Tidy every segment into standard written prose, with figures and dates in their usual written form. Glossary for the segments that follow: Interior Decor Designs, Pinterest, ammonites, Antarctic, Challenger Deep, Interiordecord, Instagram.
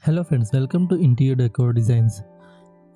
Hello friends, welcome to Interior Decor Designs.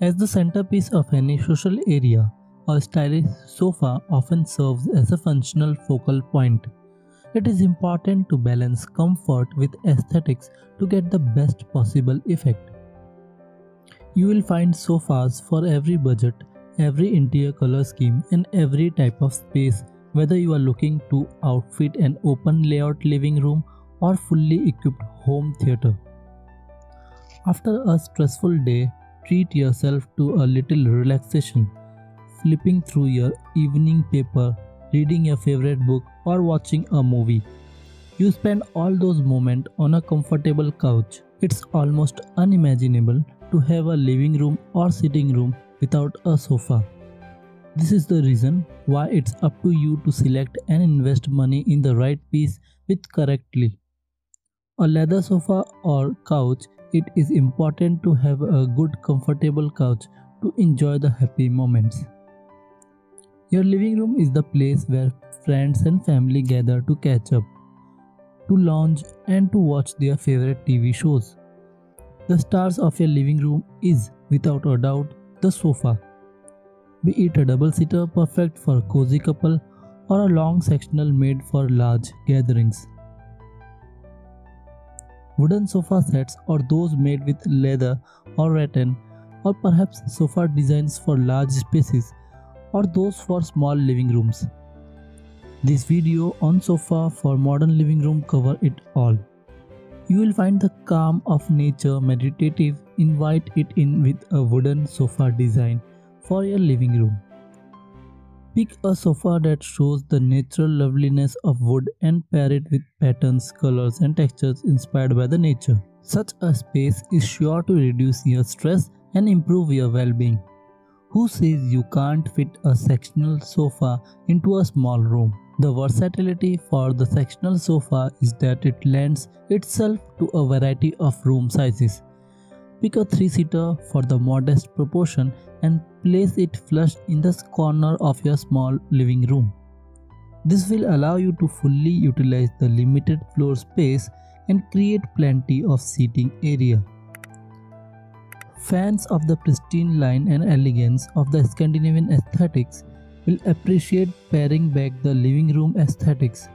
As the centerpiece of any social area, a stylish sofa often serves as a functional focal point. It is important to balance comfort with aesthetics to get the best possible effect. You will find sofas for every budget, every interior color scheme, and every type of space, whether you are looking to outfit an open layout living room or fully equipped home theater. After a stressful day, treat yourself to a little relaxation, flipping through your evening paper, reading your favorite book, or watching a movie. You spend all those moments on a comfortable couch. It's almost unimaginable to have a living room or sitting room without a sofa. This is the reason why it's up to you to select and invest money in the right piece correctly. A leather sofa or couch, it is important to have a good comfortable couch to enjoy the happy moments. Your living room is the place where friends and family gather to catch up, to lounge, and to watch their favorite TV shows. The stars of your living room is, without a doubt, the sofa. Be it a double-seater perfect for a cozy couple or a long sectional made for large gatherings. Wooden sofa sets, or those made with leather or rattan, or perhaps sofa designs for large spaces, or those for small living rooms. This video on sofa for modern living room covers it all. You will find the calm of nature meditative. Invite it in with a wooden sofa design for your living room. Pick a sofa that shows the natural loveliness of wood and pair it with patterns, colors, and textures inspired by the nature. Such a space is sure to reduce your stress and improve your well-being. Who says you can't fit a sectional sofa into a small room? The versatility for the sectional sofa is that it lends itself to a variety of room sizes. Pick a 3-seater for the modest proportion and place it flush in the corner of your small living room. This will allow you to fully utilize the limited floor space and create plenty of seating area. Fans of the pristine line and elegance of the Scandinavian aesthetics will appreciate pairing back the living room aesthetics.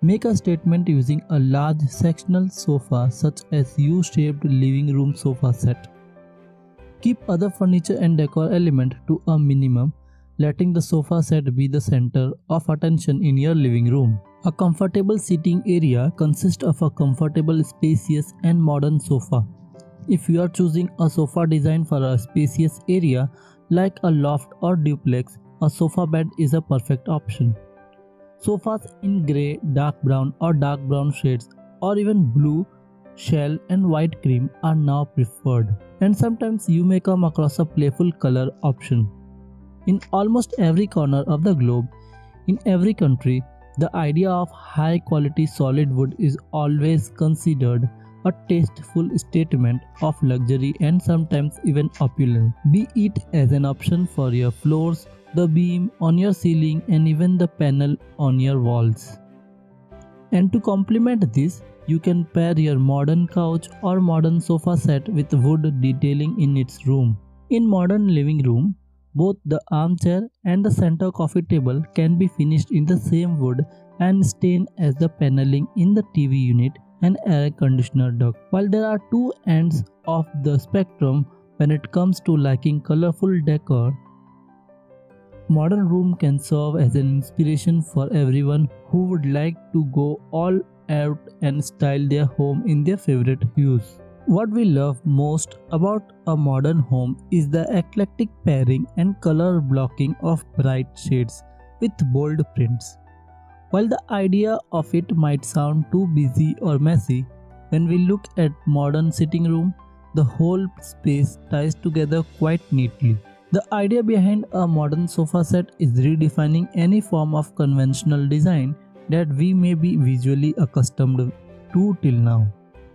Make a statement using a large sectional sofa such as U-shaped living room sofa set. Keep other furniture and decor elements to a minimum, letting the sofa set be the center of attention in your living room. A comfortable seating area consists of a comfortable, spacious, and modern sofa. If you are choosing a sofa design for a spacious area like a loft or duplex, a sofa bed is a perfect option. Sofas in grey, dark brown or dark brown shades, or even blue, shell and white cream are now preferred. And sometimes you may come across a playful color option. In almost every corner of the globe, in every country, the idea of high quality solid wood is always considered a tasteful statement of luxury and sometimes even opulence. Be it as an option for your floors, the beam on your ceiling, and even the panel on your walls. And to complement this, you can pair your modern couch or modern sofa set with wood detailing in its room. In modern living room, both the armchair and the center coffee table can be finished in the same wood and stain as the paneling in the TV unit and air conditioner duct. While there are two ends of the spectrum when it comes to liking colorful decor, modern room can serve as an inspiration for everyone who would like to go all out and style their home in their favorite hues. What we love most about a modern home is the eclectic pairing and color blocking of bright shades with bold prints. While the idea of it might sound too busy or messy, when we look at modern sitting room, the whole space ties together quite neatly. The idea behind a modern sofa set is redefining any form of conventional design that we may be visually accustomed to till now.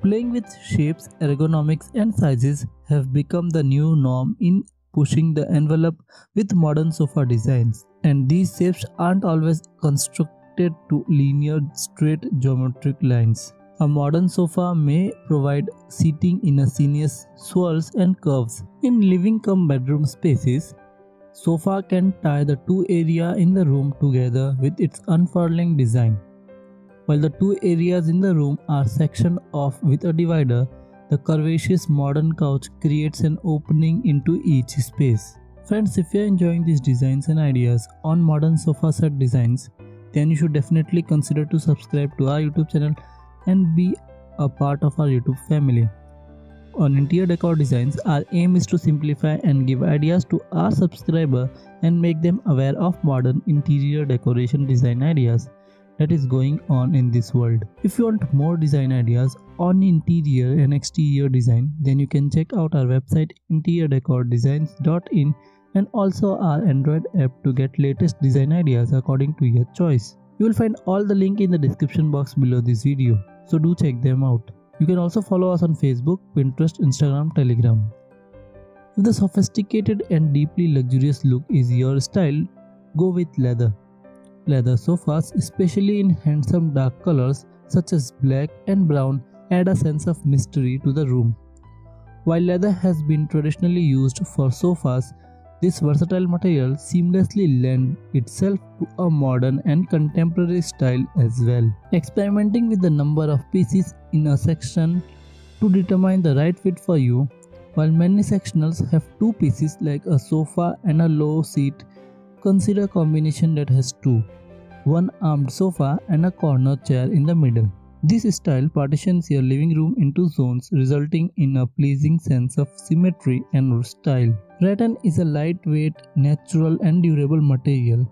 Playing with shapes, ergonomics, and sizes have become the new norm in pushing the envelope with modern sofa designs. And these shapes aren't always constructed connected to linear straight geometric lines. A modern sofa may provide seating in a sinuous swirls and curves. In living cum bedroom spaces, sofa can tie the two areas in the room together with its unfurling design. While the two areas in the room are sectioned off with a divider, the curvaceous modern couch creates an opening into each space. Friends, if you are enjoying these designs and ideas on modern sofa set designs, then you should definitely consider to subscribe to our YouTube channel and be a part of our YouTube family. On Interior Decor Designs, our aim is to simplify and give ideas to our subscriber and make them aware of modern interior decoration design ideas that is going on in this world. If you want more design ideas on interior and exterior design, then you can check out our website interiordecordesigns.in and also our Android app to get latest design ideas according to your choice. You will find all the link in the description box below this video, so do check them out. You can also follow us on Facebook, Pinterest, Instagram, Telegram. If the sophisticated and deeply luxurious look is your style, go with leather. Leather sofas, especially in handsome dark colors such as black and brown, add a sense of mystery to the room. While leather has been traditionally used for sofas, this versatile material seamlessly lends itself to a modern and contemporary style as well. Experimenting with the number of pieces in a section to determine the right fit for you. While many sectionals have two pieces like a sofa and a low seat, consider a combination that has two, one armed sofa and a corner chair in the middle. This style partitions your living room into zones, resulting in a pleasing sense of symmetry and style. Rattan is a lightweight, natural and durable material.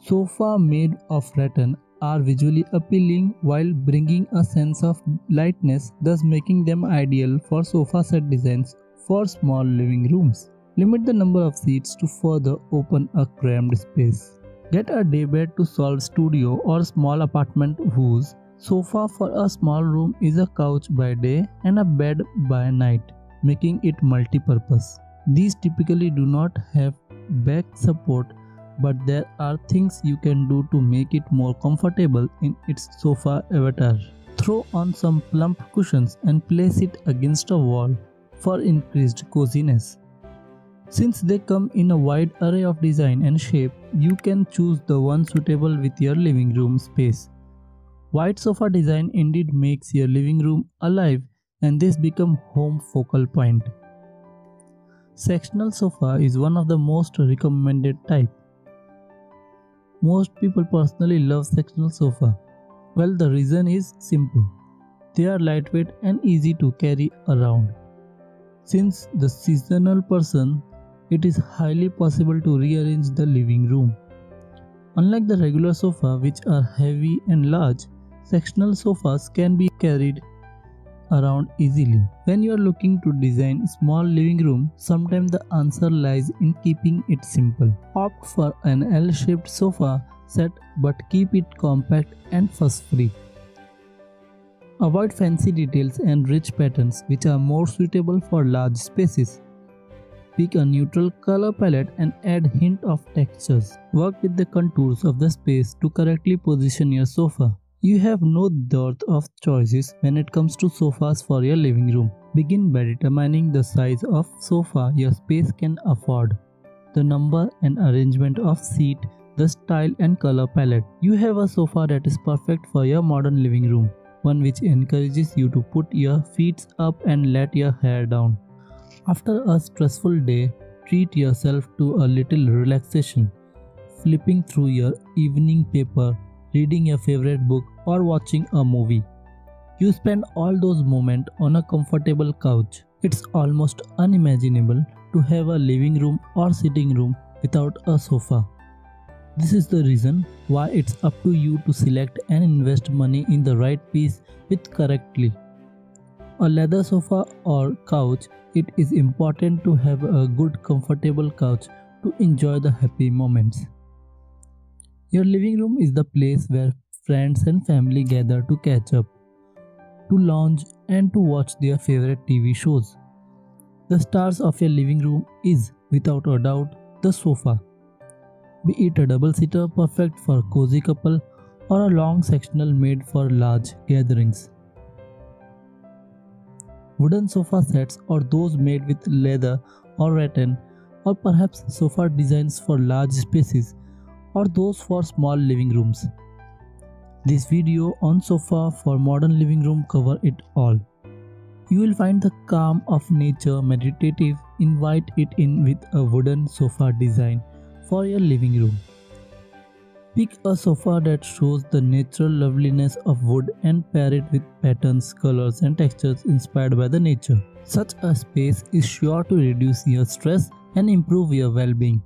Sofas made of rattan are visually appealing while bringing a sense of lightness, thus making them ideal for sofa set designs for small living rooms. Limit the number of seats to further open a cramped space. Get a daybed to solve studio or small apartment whose sofa for a small room is a couch by day and a bed by night, making it multi-purpose. These typically do not have back support, but there are things you can do to make it more comfortable in its sofa avatar. Throw on some plump cushions and place it against a wall for increased coziness. Since they come in a wide array of design and shape, you can choose the one suitable with your living room space. Wide sofa design indeed makes your living room alive, and this becomes home focal point. Sectional sofa is one of the most recommended type. Most people personally love sectional sofa. Well, the reason is simple. They are lightweight and easy to carry around. Since the seasonal person, it is highly possible to rearrange the living room. Unlike the regular sofa, which are heavy and large, sectional sofas can be carried around easily. When you are looking to design a small living room, sometimes the answer lies in keeping it simple. Opt for an L-shaped sofa set but keep it compact and fuss-free. Avoid fancy details and rich patterns, which are more suitable for large spaces. Pick a neutral color palette and add hint of textures. Work with the contours of the space to correctly position your sofa. You have no dearth of choices when it comes to sofas for your living room. Begin by determining the size of sofa your space can afford, the number and arrangement of seat, the style and color palette. You have a sofa that is perfect for your modern living room, one which encourages you to put your feet up and let your hair down. After a stressful day, treat yourself to a little relaxation. Flipping through your evening paper, reading your favorite book or watching a movie. You spend all those moments on a comfortable couch. It's almost unimaginable to have a living room or sitting room without a sofa. This is the reason why it's up to you to select and invest money in the right piece with correctly. A leather sofa or couch, it is important to have a good comfortable couch to enjoy the happy moments. Your living room is the place where friends and family gather to catch up, to lounge and to watch their favorite TV shows. The stars of your living room is, without a doubt, the sofa. Be it a double-seater perfect for a cozy couple or a long sectional made for large gatherings. Wooden sofa sets or those made with leather or rattan, or perhaps sofa designs for large spaces or those for small living rooms. This video on sofa for modern living room covers it all. You will find the calm of nature meditative. Invite it in with a wooden sofa design for your living room. Pick a sofa that shows the natural loveliness of wood and pair it with patterns, colors and textures inspired by the nature. Such a space is sure to reduce your stress and improve your well-being.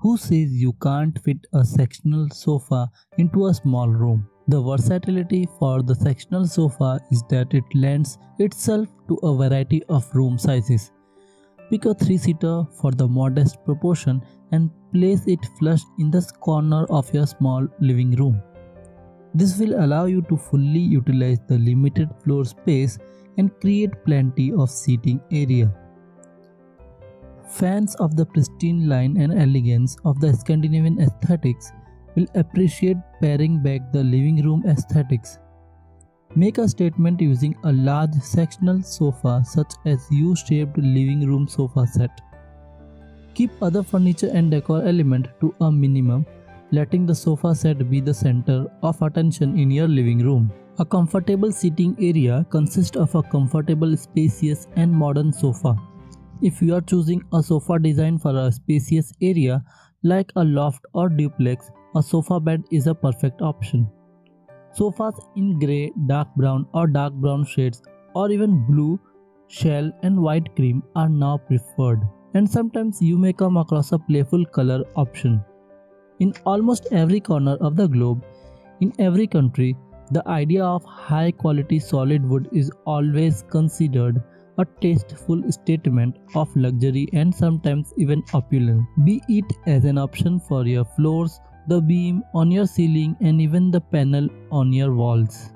Who says you can't fit a sectional sofa into a small room? The versatility for the sectional sofa is that it lends itself to a variety of room sizes. Pick a three-seater for the modest proportion and place it flush in the corner of your small living room. This will allow you to fully utilize the limited floor space and create plenty of seating area. Fans of the pristine line and elegance of the Scandinavian aesthetics will appreciate pairing back the living room aesthetics. Make a statement using a large sectional sofa such as U-shaped living room sofa set. Keep other furniture and decor element to a minimum, letting the sofa set be the center of attention in your living room. A comfortable seating area consists of a comfortable, spacious and modern sofa. If you are choosing a sofa design for a spacious area like a loft or duplex, a sofa bed is a perfect option. Sofas in grey, dark brown or dark brown shades or even blue, shell and white cream are now preferred, and sometimes you may come across a playful color option. In almost every corner of the globe, in every country, the idea of high quality solid wood is always considered a tasteful statement of luxury and sometimes even opulence. Be it as an option for your floors, the beam on your ceiling and even the panel on your walls.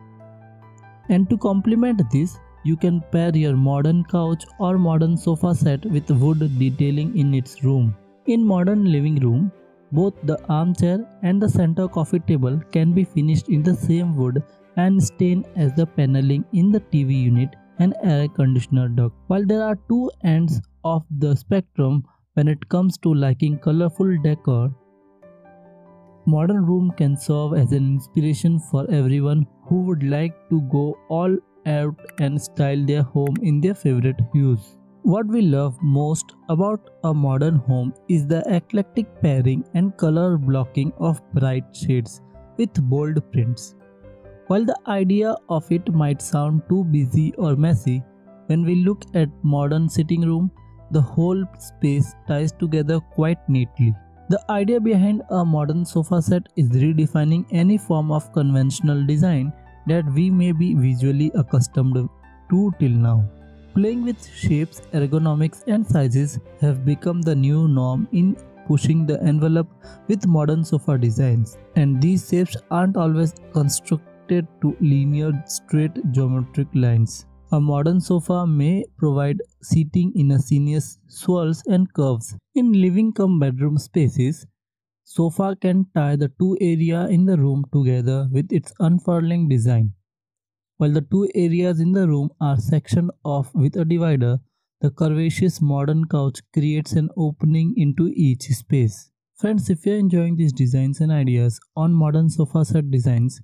And to complement this, you can pair your modern couch or modern sofa set with wood detailing in its room. In modern living room, both the armchair and the center coffee table can be finished in the same wood and stain as the paneling in the TV unit and air conditioner duct. While there are two ends of the spectrum when it comes to liking colorful decor, modern room can serve as an inspiration for everyone who would like to go all out and style their home in their favorite hues. What we love most about a modern home is the eclectic pairing and color blocking of bright shades with bold prints. While the idea of it might sound too busy or messy, when we look at modern sitting room, the whole space ties together quite neatly. The idea behind a modern sofa set is redefining any form of conventional design that we may be visually accustomed to till now. Playing with shapes, ergonomics and sizes have become the new norm in pushing the envelope with modern sofa designs. And these shapes aren't always constructed to linear straight geometric lines. A modern sofa may provide seating in a sinuous swirls and curves. In living cum bedroom spaces, sofa can tie the two area in the room together with its unfurling design. While the two areas in the room are sectioned off with a divider, the curvaceous modern couch creates an opening into each space. Friends, if you are enjoying these designs and ideas on modern sofa set designs,